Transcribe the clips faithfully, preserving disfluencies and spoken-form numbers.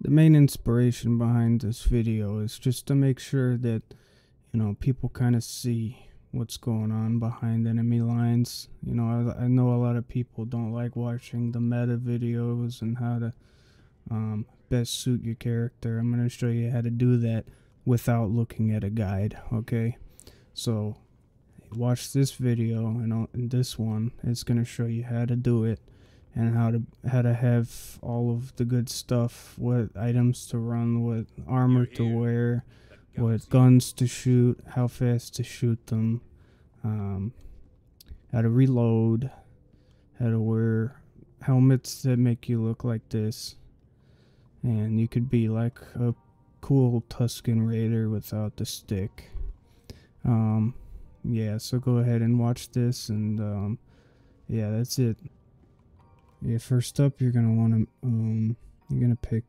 the main inspiration behind this video is just to make sure that, you know, people kind of see what's going on behind enemy lines. You know, I, I know a lot of people don't like watching the meta videos and how to um, best suit your character. I'm going to show you how to do that without looking at a guide, okay? So watch this video, and in this one it's going to show you how to do it and how to how to have all of the good stuff, what items to run, what armor to wear, what guns to shoot, how fast to shoot them, um, how to reload, how to wear helmets that make you look like this, and you could be like a cool Tusken Raider without the stick. Um, yeah, so go ahead and watch this, and um, yeah, that's it. Yeah, first up, you're gonna want to um, you're gonna pick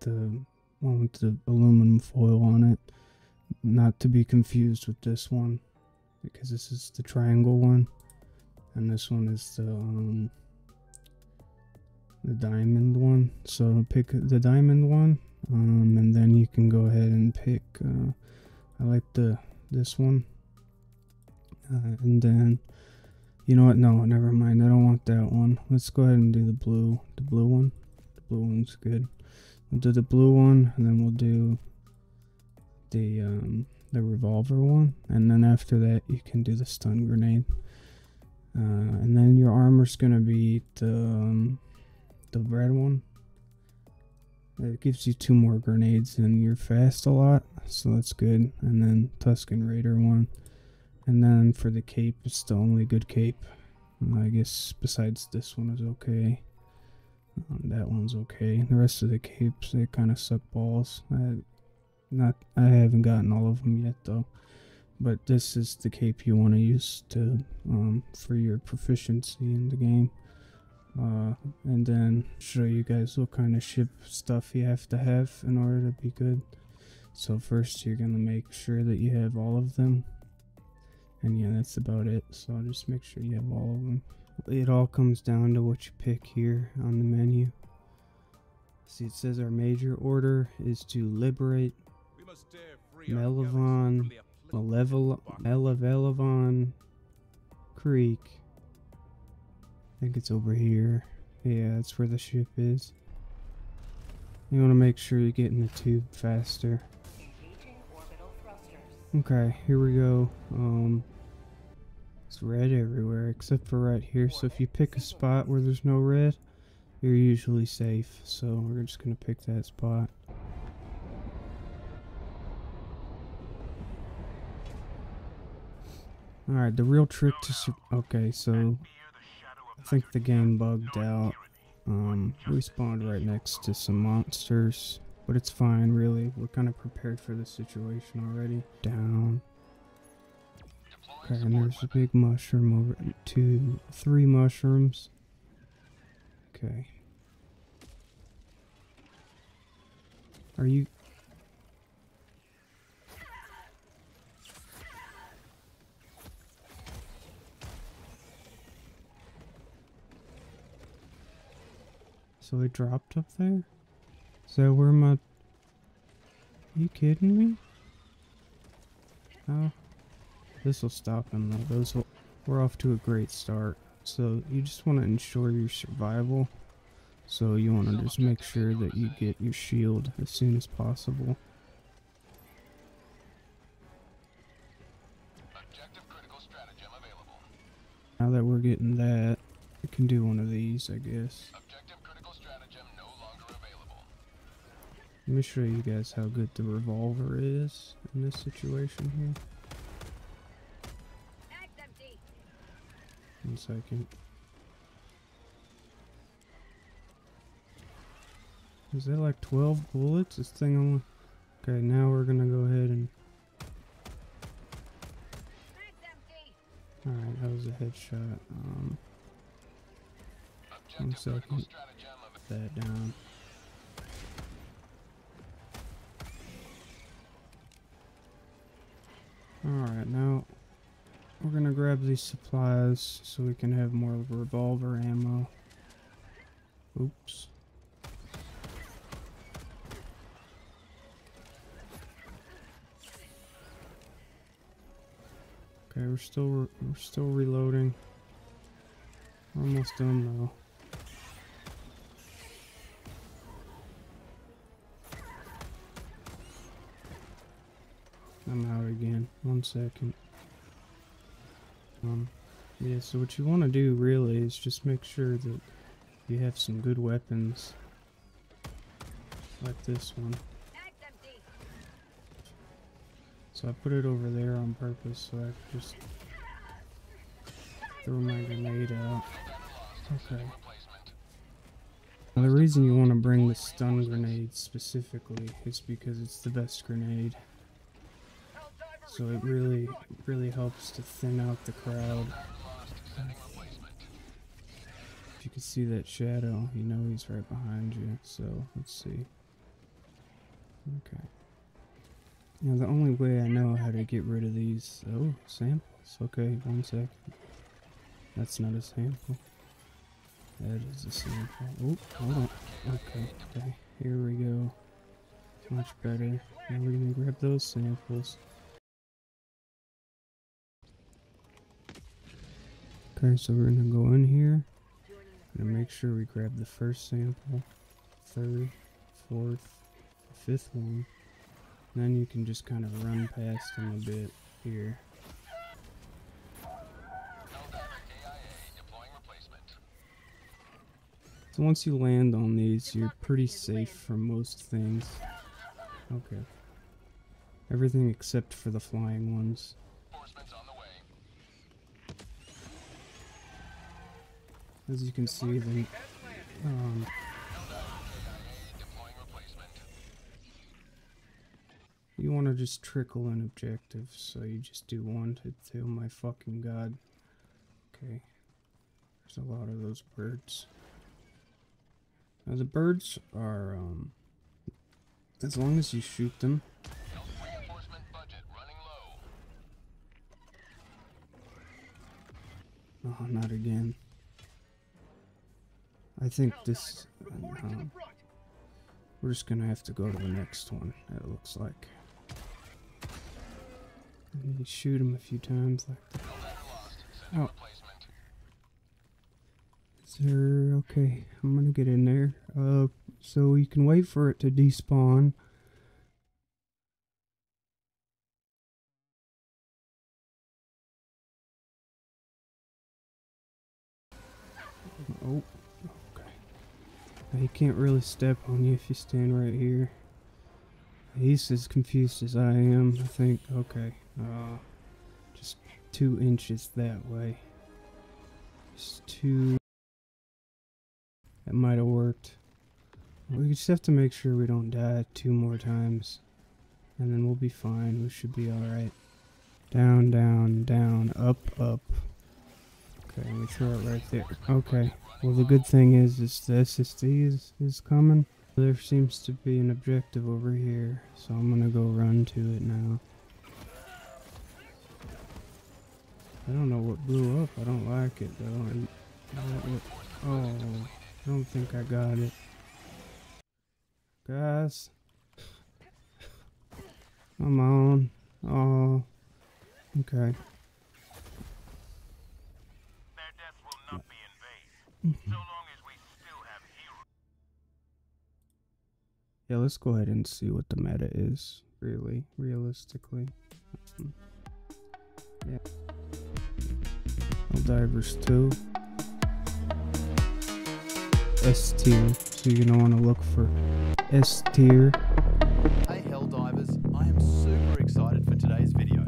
the one with the aluminum foil on it, not to be confused with this one, because this is the triangle one, and this one is the um, the diamond one. So pick the diamond one, um, and then you can go ahead and pick. Uh, I like the this one, uh, and then. You know what? No, never mind. I don't want that one. Let's go ahead and do the blue, the blue one. The blue one's good. We'll do the blue one, and then we'll do the um, the revolver one, and then after that, you can do the stun grenade. Uh, and then your armor's gonna be the um, the red one. It gives you two more grenades, and you're fast a lot, so that's good. And then Tusken Raider one. And then for the cape, it's the only good cape. I guess besides this one is okay. Um, that one's okay. The rest of the capes, they kind of suck balls. I, not, I haven't gotten all of them yet though. But this is the cape you want to use to um, for your proficiency in the game. Uh, and then show you guys what kind of ship stuff you have to have in order to be good. So first, you're gonna make sure that you have all of them. And yeah, that's about it, so just make sure you have all of them. It all comes down to what you pick here on the menu. See, it says our major order is to liberate Malevon, Malevon Creek. I think it's over here. Yeah, that's where the ship is. You want to make sure you get in the tube faster. Okay, here we go. Um, it's red everywhere except for right here. So if you pick a spot where there's no red, you're usually safe. So we're just gonna pick that spot. All right, the real trick to sur okay. So I think the game bugged out. Um, we spawned right next to some monsters. But it's fine, really. We're kind of prepared for this situation already. Down. Okay, and there's a big mushroom over. Two, three mushrooms. Okay. Are you? So it dropped up there? So where my? Are you kidding me? Oh, this will stop him though. Those will. We're off to a great start. So you just want to ensure your survival. So you want to just make sure that you get your shield as soon as possible. Objective critical stratagem available. Now that we're getting that, we can do one of these, I guess. Let me show you guys how good the revolver is in this situation here. One second. Is that like twelve bullets? This thing only. Okay, now we're gonna go ahead and. Alright, that was a headshot. Um, one second. Put that down. Alright, now we're gonna grab these supplies so we can have more revolver ammo. Oops. Okay, we're still re we're still reloading. Almost done though. I'm out again. One second. Um, yeah, so what you want to do really is just make sure that you have some good weapons. Like this one. So I put it over there on purpose so I could just throw my grenade out. Okay. Now the reason you want to bring the stun grenade specifically is because it's the best grenade. So it really, really helps to thin out the crowd. If you can see that shadow, you know he's right behind you. So, let's see. Okay. Now the only way I know how to get rid of these... Oh, samples. Okay, one second. That's not a sample. That is a sample. Oh, hold on. Okay, okay. Here we go. Much better. Now we're gonna grab those samples. Okay, so we're gonna go in here. Gonna make sure we grab the first sample, third, fourth, fifth one. And then you can just kind of run past them a bit here. So once you land on these, you're pretty safe from most things. Okay. Everything except for the flying ones. As you can see, the, um, you want to just trickle in objectives, so you just do one to two. My fucking god. Okay, there's a lot of those birds. Now the birds are, um, as long as you shoot them. Oh, not again. I think this, um, we're just gonna have to go to the next one, it looks like. And you shoot him a few times like that. Oh. Sir, okay, I'm gonna get in there. Uh, so you can wait for it to despawn. Oh. He can't really step on you if you stand right here. He's as confused as I am, I think. Okay. Uh, just two inches that way. Just two. That might have worked. We just have to make sure we don't die two more times. And then we'll be fine. We should be alright. Down, down, down, up, up. Okay, we throw it right there. Okay, well the good thing is, is the S S D is, is coming. There seems to be an objective over here, so I'm gonna go run to it now. I don't know what blew up, I don't like it though. And that would, oh, I don't think I got it. Guys. Come on. Oh, okay. Mm-hmm. So long as we still have heroes. Yeah, let's go ahead and see what the meta is, really, realistically. Um, yeah. Helldivers two. S tier, so you're gonna wanna look for S tier. Hey Helldivers, I am super excited for today's video.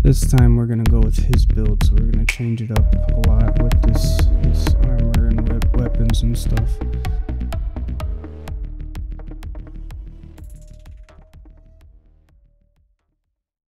This time we're going to go with his build, so we're going to change it up a lot with